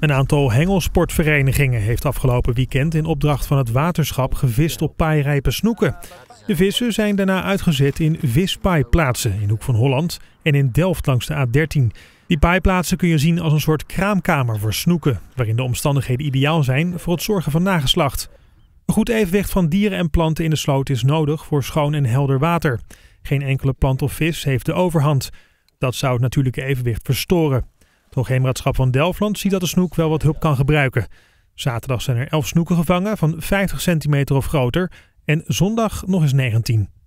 Een aantal hengelsportverenigingen heeft afgelopen weekend in opdracht van het waterschap gevist op paaierijpe snoeken. De vissen zijn daarna uitgezet in vispaaiplaatsen in Hoek van Holland en in Delft langs de A13. Die paaiplaatsen kun je zien als een soort kraamkamer voor snoeken, waarin de omstandigheden ideaal zijn voor het zorgen van nageslacht. Een goed evenwicht van dieren en planten in de sloot is nodig voor schoon en helder water. Geen enkele plant of vis heeft de overhand. Dat zou het natuurlijke evenwicht verstoren. Het Hoogheemraadschap van Delfland ziet dat de snoek wel wat hulp kan gebruiken. Zaterdag zijn er 11 snoeken gevangen van 50 centimeter of groter en zondag nog eens 19.